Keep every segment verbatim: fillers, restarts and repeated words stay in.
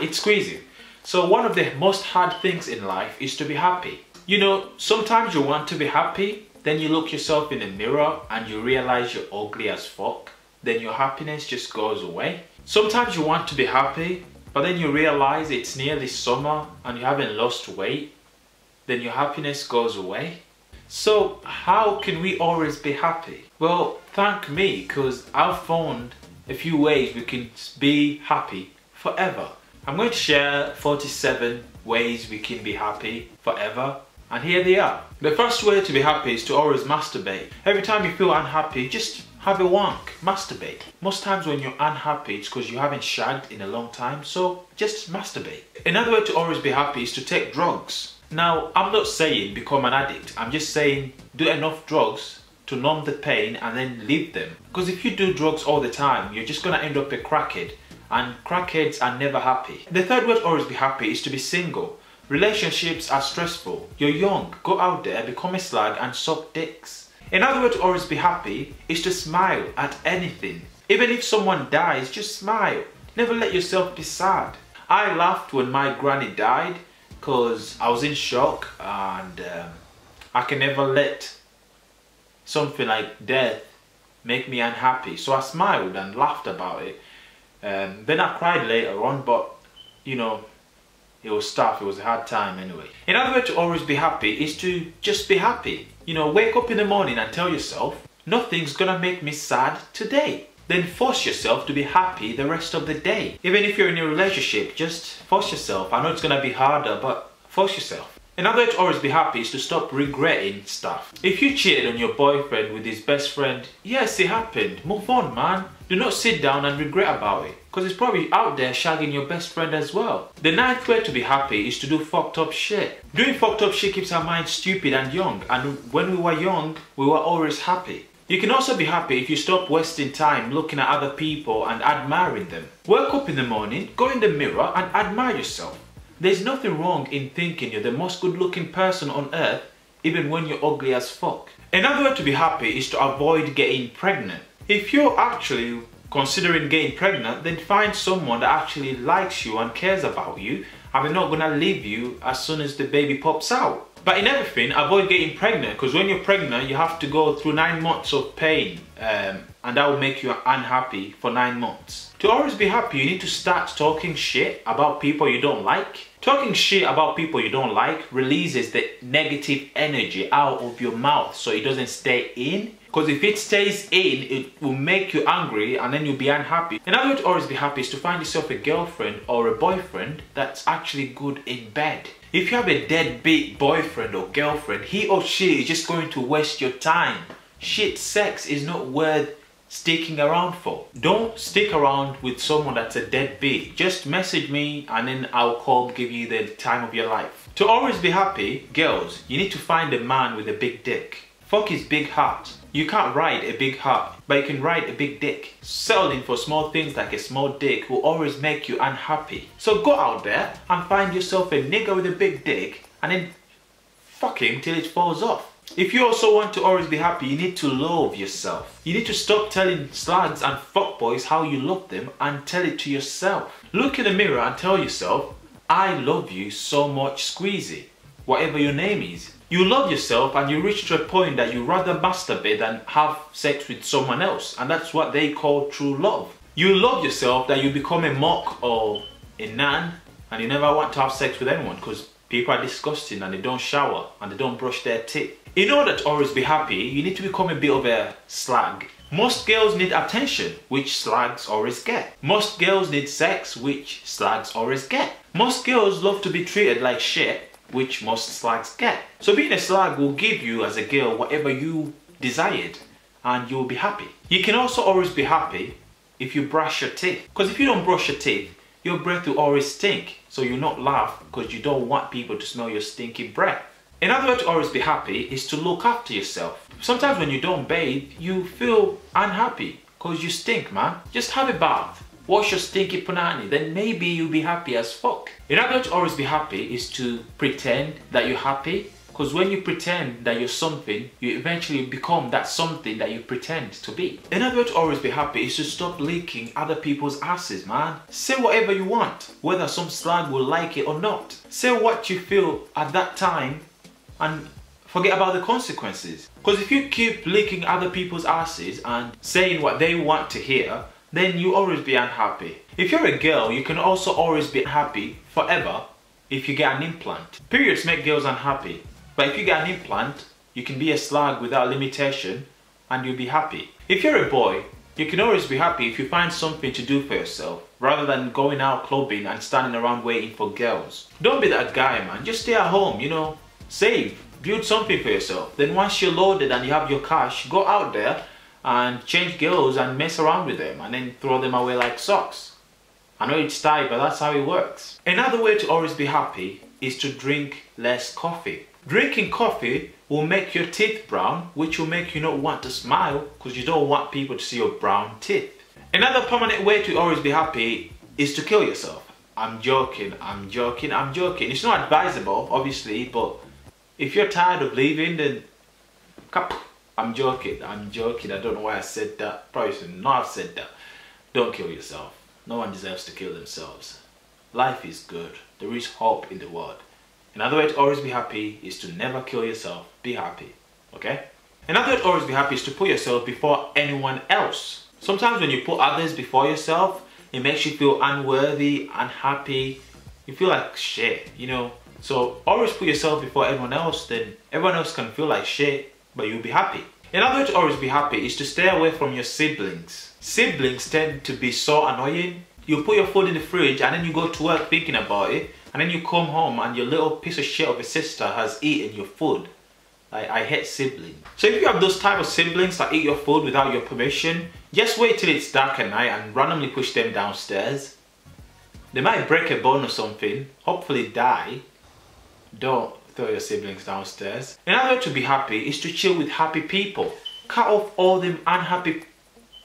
it's squeezy. So one of the most hard things in life is to be happy. You know, sometimes you want to be happy, then you look yourself in the mirror and you realize you're ugly as fuck. Then your happiness just goes away. Sometimes you want to be happy, but then you realize it's nearly summer and you haven't lost weight. Then your happiness goes away. So how can we always be happy? Well, thank me, because I've found a few ways we can be happy forever. I'm going to share forty-seven ways we can be happy forever, and here they are. The first way to be happy is to always masturbate. Every time you feel unhappy, just have a wank, masturbate. Most times when you're unhappy, it's because you haven't shagged in a long time, so just masturbate. Another way to always be happy is to take drugs. Now, I'm not saying become an addict, I'm just saying do enough drugs to numb the pain and then leave them. Because if you do drugs all the time, you're just gonna end up a crackhead, and crackheads are never happy. The third way to always be happy is to be single. Relationships are stressful. You're young, go out there, become a slag and suck dicks. Another way to always be happy is to smile at anything. Even if someone dies, just smile. Never let yourself be sad. I laughed when my granny died, because I was in shock, and um, I can never let something like death make me unhappy. So I smiled and laughed about it. Um, then I cried later on, but you know, it was tough, it was a hard time anyway. Another way to always be happy is to just be happy. You know, wake up in the morning and tell yourself, nothing's gonna make me sad today. Then force yourself to be happy the rest of the day. Even if you're in a relationship, just force yourself. I know it's gonna be harder, but force yourself. Another way to always be happy is to stop regretting stuff. If you cheated on your boyfriend with his best friend, yes, it happened. Move on, man. Do not sit down and regret about it, because it's probably out there shagging your best friend as well. The ninth way to be happy is to do fucked up shit. Doing fucked up shit keeps our mind stupid and young, and when we were young, we were always happy. You can also be happy if you stop wasting time looking at other people and admiring them. Wake up in the morning, go in the mirror and admire yourself. There's nothing wrong in thinking you're the most good-looking person on earth, even when you're ugly as fuck. Another way to be happy is to avoid getting pregnant. If you're actually considering getting pregnant, then find someone that actually likes you and cares about you, and they're not gonna leave you as soon as the baby pops out. But in everything, avoid getting pregnant, because when you're pregnant, you have to go through nine months of pain, um, and that will make you unhappy for nine months. To always be happy, you need to start talking shit about people you don't like. Talking shit about people you don't like releases the negative energy out of your mouth, so it doesn't stay in. Because if it stays in, it will make you angry and then you'll be unhappy. Another way to always be happy is to find yourself a girlfriend or a boyfriend that's actually good in bed. If you have a deadbeat boyfriend or girlfriend, he or she is just going to waste your time. Shit sex is not worth sticking around for. Don't stick around with someone that's a deadbeat. Just message me and then I'll call, give you the time of your life. To always be happy, girls, you need to find a man with a big dick. Fuck his big heart. You can't ride a big heart, but you can ride a big dick. Settling for small things like a small dick will always make you unhappy. So go out there and find yourself a nigga with a big dick and then fuck him till it falls off. If you also want to always be happy, you need to love yourself. You need to stop telling slugs and fuckboys how you love them and tell it to yourself. Look in the mirror and tell yourself, I love you so much, Squeezy, whatever your name is. You love yourself and you reach to a point that you rather masturbate than have sex with someone else, and that's what they call true love. You love yourself that you become a mock or a nan and you never want to have sex with anyone because people are disgusting and they don't shower and they don't brush their teeth. In order to always be happy, you need to become a bit of a slag. Most girls need attention, which slags always get. Most girls need sex, which slags always get. Most girls love to be treated like shit, which most slags get. So being a slag will give you as a girl whatever you desired and you'll be happy. You can also always be happy if you brush your teeth, because if you don't brush your teeth, your breath will always stink, so you'll not laugh because you don't want people to smell your stinky breath. Another way to always be happy is to look after yourself. Sometimes when you don't bathe, you feel unhappy because you stink, man. Just have a bath. Wash your stinky punani, then maybe you'll be happy as fuck. Another way to always be happy is to pretend that you're happy. Because when you pretend that you're something, you eventually become that something that you pretend to be. Another way to always be happy is to stop licking other people's asses, man. Say whatever you want, whether some slag will like it or not. Say what you feel at that time and forget about the consequences. Because if you keep licking other people's asses and saying what they want to hear, then you always be unhappy. If you're a girl, you can also always be happy forever if you get an implant. Periods make girls unhappy, but if you get an implant, you can be a slag without limitation and you'll be happy. If you're a boy, you can always be happy if you find something to do for yourself rather than going out clubbing and standing around waiting for girls. Don't be that guy, man. Just stay at home, you know, save, build something for yourself. Then once you're loaded and you have your cash, go out there and change girls and mess around with them and then throw them away like socks. I know it's tight, but that's how it works. Another way to always be happy is to drink less coffee. Drinking coffee will make your teeth brown, which will make you not want to smile because you don't want people to see your brown teeth. Another permanent way to always be happy is to kill yourself. I'm joking, I'm joking, I'm joking. It's not advisable, obviously, but if you're tired of living, then I'm joking, I'm joking. I don't know why I said that. Probably should not have said that. Don't kill yourself. No one deserves to kill themselves. Life is good. There is hope in the world. Another way to always be happy is to never kill yourself. Be happy, okay? Another way to always be happy is to put yourself before anyone else. Sometimes when you put others before yourself, it makes you feel unworthy, unhappy. You feel like shit, you know? So always put yourself before everyone else, then everyone else can feel like shit, but you'll be happy. Another way to always be happy is to stay away from your siblings. Siblings tend to be so annoying. You put your food in the fridge and then you go to work thinking about it, and then you come home and your little piece of shit of a sister has eaten your food. I, I hate siblings. So if you have those type of siblings that eat your food without your permission, just wait till it's dark at night and randomly push them downstairs. They might break a bone or something, hopefully die. Don't throw your siblings downstairs. Another way to be happy is to chill with happy people. Cut off all them unhappy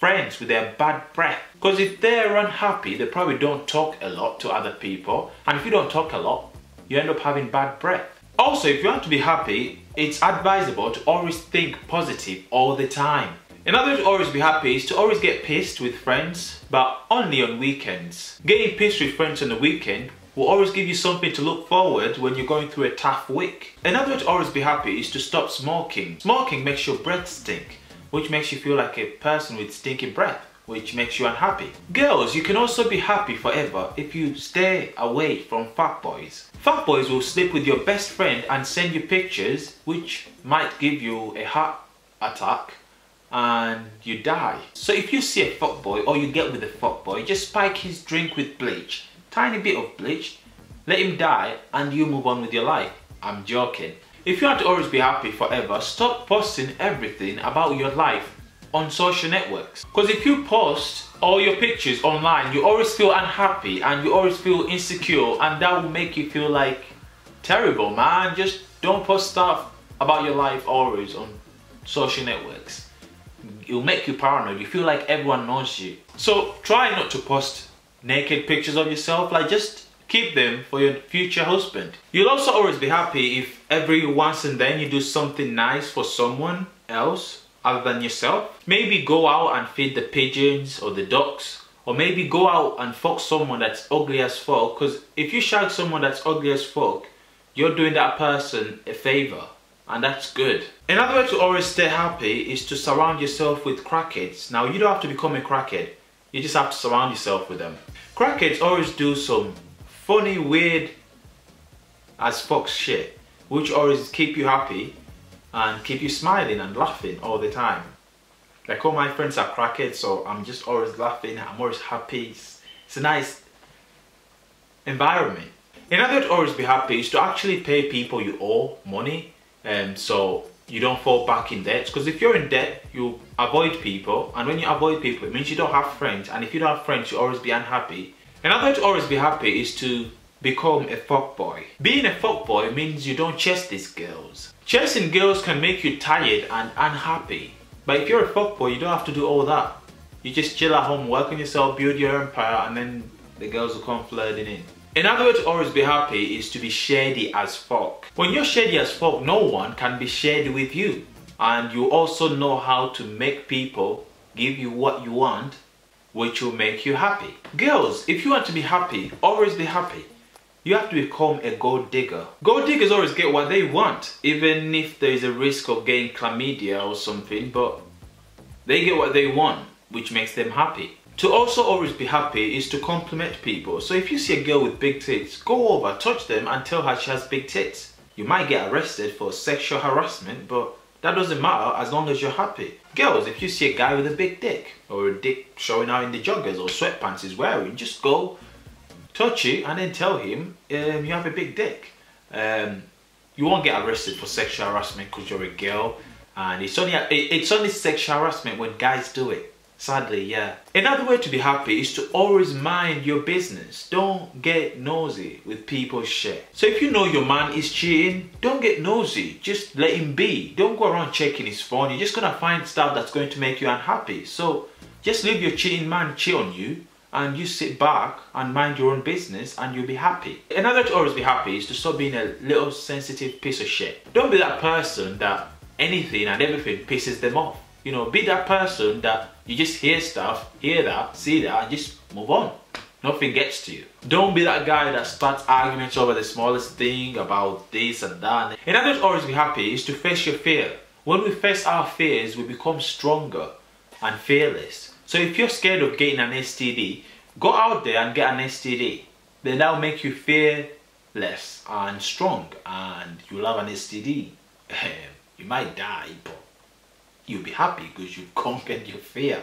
friends with their bad breath. Because if they're unhappy, they probably don't talk a lot to other people. And if you don't talk a lot, you end up having bad breath. Also, if you want to be happy, it's advisable to always think positive all the time. Another way to always be happy is to always get pissed with friends, but only on weekends. Getting pissed with friends on the weekend will always give you something to look forward when you're going through a tough week. Another way to always be happy is to stop smoking. Smoking makes your breath stink, which makes you feel like a person with stinky breath, which makes you unhappy. Girls, you can also be happy forever if you stay away from fat boys. Fat boys will sleep with your best friend and send you pictures, which might give you a heart attack and you die. So if you see a fat boy or you get with a fat boy, just spike his drink with bleach. Tiny bit of bleach, let him die and you move on with your life. I'm joking. If you want to always be happy forever, stop posting everything about your life on social networks. Because if you post all your pictures online, you always feel unhappy and you always feel insecure, and that will make you feel like terrible, man. Just don't post stuff about your life always on social networks. It'll make you paranoid. You feel like everyone knows you. So try not to post naked pictures of yourself, like just keep them for your future husband. You'll also always be happy if every once and then you do something nice for someone else other than yourself. Maybe go out and feed the pigeons or the ducks, or maybe go out and fuck someone that's ugly as fuck, because if you shag someone that's ugly as fuck, you're doing that person a favor, and that's good. Another way to always stay happy is to surround yourself with crackheads. Now, you don't have to become a crackhead. You just have to surround yourself with them. Crackheads always do some funny, weird as fuck shit, which always keep you happy and keep you smiling and laughing all the time. Like all my friends are crackheads, so I'm just always laughing, I'm always happy. It's, it's a nice environment. Another way to always be happy is to actually pay people you owe money, um, so you don't fall back in debt. Because if you're in debt, you avoid people, and when you avoid people, it means you don't have friends, and if you don't have friends, you'll always be unhappy. Another way to always be happy is to become a fuckboy. Being a fuckboy means you don't chase these girls. Chasing girls can make you tired and unhappy, but if you're a fuckboy, you don't have to do all that. You just chill at home, work on yourself, build your empire, and then the girls will come flooding in. Another way to always be happy is to be shady as fuck. When you're shady as fuck, no one can be shady with you. And you also know how to make people give you what you want, which will make you happy. Girls, if you want to be happy, always be happy. You have to become a gold digger. Gold diggers always get what they want, even if there is a risk of getting chlamydia or something, but they get what they want, which makes them happy. To also always be happy is to compliment people. So if you see a girl with big tits, go over, touch them and tell her she has big tits. You might get arrested for sexual harassment, but that doesn't matter as long as you're happy. Girls, if you see a guy with a big dick or a dick showing out in the joggers or sweatpants he's wearing, just go touch it and then tell him um, you have a big dick. Um, you won't get arrested for sexual harassment because you're a girl, and it's only, it, it's only sexual harassment when guys do it. Sadly, yeah. Another way to be happy is to always mind your business. Don't get nosy with people's shit. So if you know your man is cheating, don't get nosy. Just let him be. Don't go around checking his phone. You're just gonna find stuff that's going to make you unhappy. So just leave your cheating man cheat on you, and you sit back and mind your own business and you'll be happy. Another way to always be happy is to stop being a little sensitive piece of shit. Don't be that person that anything and everything pisses them off. You know, be that person that you just hear stuff, hear that, see that, and just move on. Nothing gets to you. Don't be that guy that starts arguments over the smallest thing, about this and that. Another way to always be happy is to face your fear. When we face our fears, we become stronger and fearless. So if you're scared of getting an S T D, go out there and get an S T D. Then that'll make you fearless and strong, and you'll have an S T D. You might die, but you'll be happy because you've conquered your fear.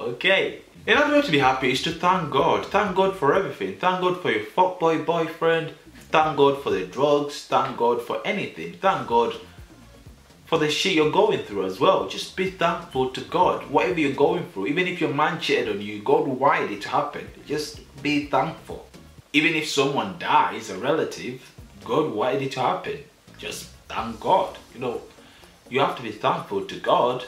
Okay. Another way to be happy is to thank God. Thank God for everything. Thank God for your fuckboy boyfriend. Thank God for the drugs. Thank God for anything. Thank God for the shit you're going through as well. Just be thankful to God. Whatever you're going through, even if your man cheated on you, God willed it to happen. Just be thankful. Even if someone dies, a relative, God willed it to happen. Just thank God. You know, you have to be thankful to God